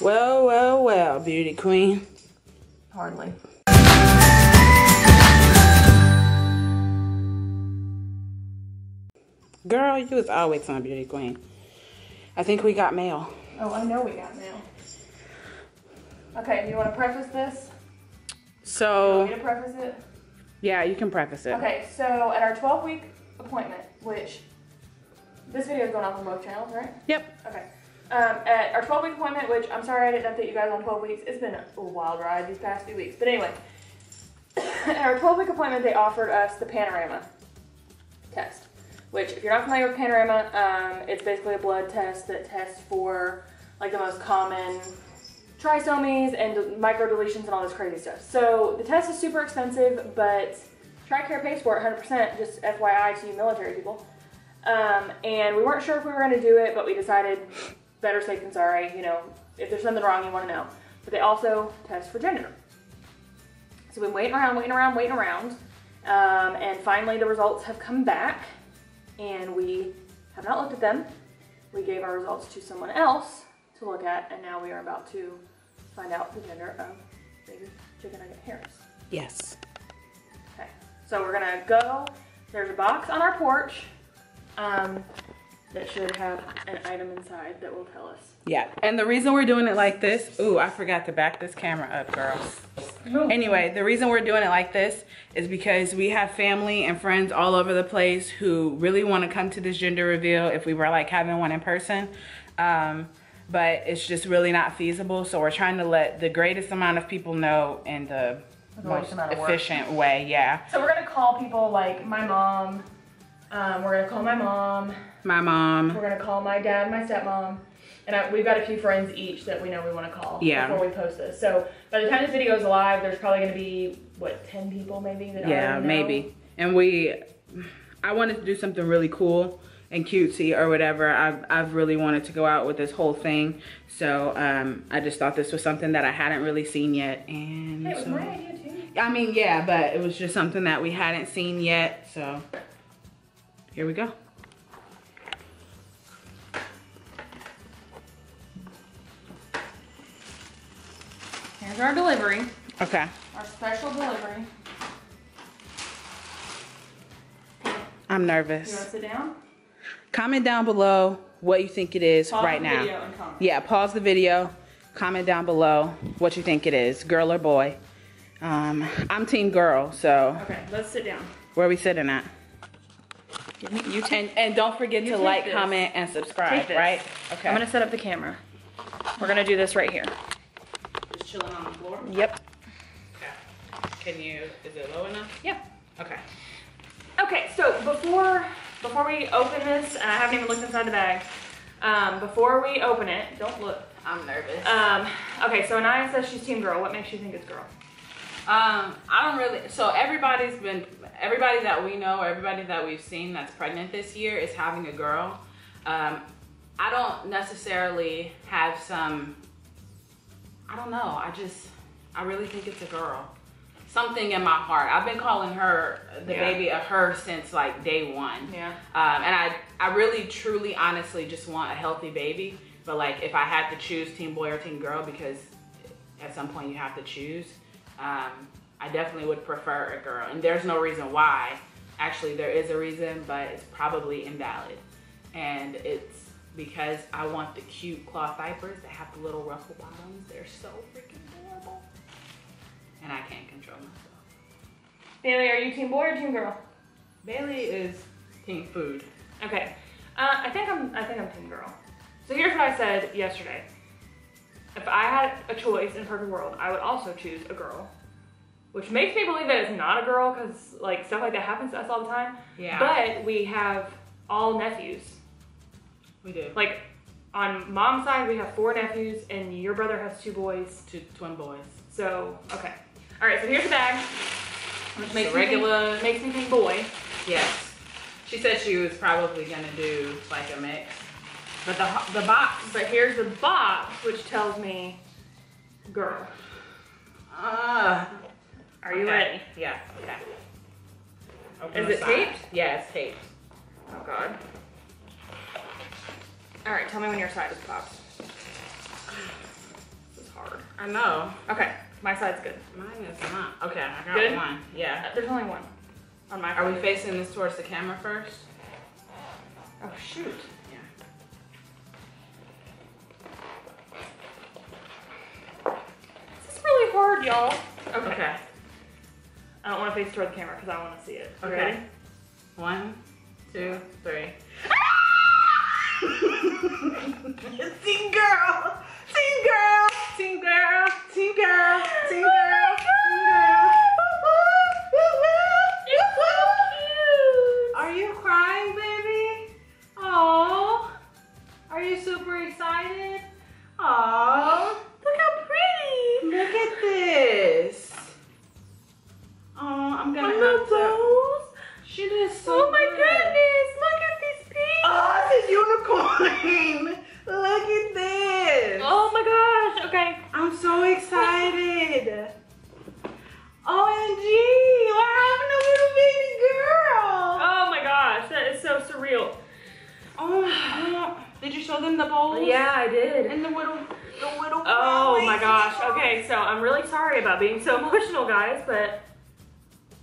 Well, well, well, beauty queen. Hardly. Girl, you was always on beauty queen. I think we got mail. Oh, I know we got mail. Okay, do you want to preface this? So... You want me to preface it? Yeah, you can preface it. Okay, so at our 12-week appointment, which... This video is going off on both channels, right? Yep. Okay. At our 12-week appointment, which I'm sorry I didn't update you guys on 12 weeks. It's been a wild ride these past few weeks. But anyway, at our 12-week appointment, they offered us the Panorama test, which if you're not familiar with Panorama, it's basically a blood test that tests for like the most common trisomies and microdeletions and all this crazy stuff. So the test is super expensive, but Tricare pays for it 100%, just FYI to you military people. And we weren't sure if we were going to do it, but we decided better safe than sorry. You know, if there's something wrong, you want to know. But they also test for gender. So we've been waiting around. And finally the results have come back and we have not looked at them. We gave our results to someone else to look at, and now we are about to find out the gender of baby chicken nugget Harris. Yes. Okay. So we're going to go, there's a box on our porch. That should have an item inside that will tell us. Yeah, and the reason we're doing it like this, ooh, I forgot to back this camera up, girls. Anyway, the reason we're doing it like this is because we have family and friends all over the place who really want to come to this gender reveal if we were like having one in person. But it's just really not feasible, so we're trying to let the greatest amount of people know in the most efficient way, yeah. So we're gonna call people like my mom, we're going to call my mom. We're going to call my dad, my stepmom. And we've got a few friends each that we know we want to call before we post this. So by the time this video is live, there's probably going to be, what, 10 people maybe that already know? Maybe. And I wanted to do something really cool and cutesy or whatever. I've really wanted to go out with this whole thing. So I just thought this was something that I hadn't really seen yet. And it was my idea too. I mean, yeah, but it was just something that we hadn't seen yet, so... Here we go. Here's our delivery. Okay. Our special delivery. I'm nervous. You want to sit down? Comment down below what you think it is right now. Pause the video and comment. Yeah, pause the video. Comment down below what you think it is, girl or boy. I'm team girl, so. Okay, let's sit down. Where are we sitting at? You and don't forget to like, comment, and subscribe, right? Okay. I'm gonna set up the camera. We're gonna do this right here. Just chilling on the floor? Yep. Okay. Can you, is it low enough? Yep. Okay. Okay, so before we open this, and I haven't even looked inside the bag, before we open it, don't look. I'm nervous. Okay, so Anaya says she's team girl. What makes you think it's girl? I don't really, so everybody that we know, or everybody that we've seen that's pregnant this year is having a girl. I don't necessarily have some, I don't know. I really think it's a girl. Something in my heart. I've been calling her the baby of her since like day one. Yeah. And I really, truly, honestly just want a healthy baby. But like if I had to choose team boy or team girl, because at some point you have to choose. I definitely would prefer a girl, and there's no reason why. Actually, there is a reason, but it's probably invalid. And it's because I want the cute cloth diapers that have the little ruffle bottoms. They're so freaking adorable. And I can't control myself. Bailey, are you team boy or team girl? Bailey is team food. Okay. I think I'm team girl. So here's what I said yesterday. If I had a choice in a perfect world, I would also choose a girl. Which makes me believe that it's not a girl, because like stuff like that happens to us all the time. Yeah. But we have all nephews. We do. Like on mom's side, we have 4 nephews, and your brother has 2 boys. 2 twin boys. So, okay. All right, so here's the bag. Which makes me think boy. Yes. She said she was probably going to do like a mix. But the box, but here's the box, which tells me, girl. Are you ready? Yeah. Okay. Open the side. Is it taped? Yeah, it's taped. Oh God. All right, tell me when your side is popped. hard. I know. Okay, my side's good. Mine is not. Okay, I got good? One. Yeah. There's only one on my side. Are we facing this towards the camera first? Oh, shoot. Yeah. This is really hard, y'all. Okay. Okay. I don't want to face toward the camera because I want to see it. Okay. Ready? 1, 2, 3. Team girl! Team girl! Team girl! Team girl! Team girl! You're so cute! Are you crying, baby? Aww. Are you super excited? Aww. Look how pretty! Look at this. Aww, I'm gonna have to. She did so good. Oh my goodness! Look at these pink! Oh, it's a unicorn! Look at this! Oh my gosh! Okay, I'm so excited! OMG! We're having a little baby girl! Oh my gosh, that is so surreal! Oh my God. Did you show them the bowls? Yeah, I did. And the little. Oh my gosh! Okay, so I'm really sorry about being so emotional, guys, but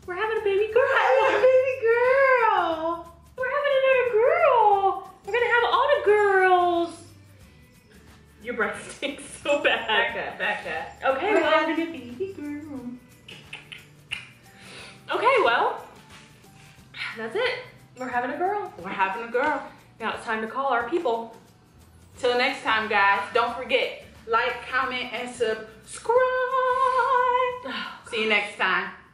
we're having a baby girl. We're having a baby girl. We're having another girl. We're gonna have all the girls. Your breath stinks so bad. Back up. Okay, we're having a baby girl. Okay, well, that's it. We're having a girl. We're having a girl. Now it's time to call our people. Till next time, guys. Don't forget, like, comment, and subscribe. Oh, see you next time.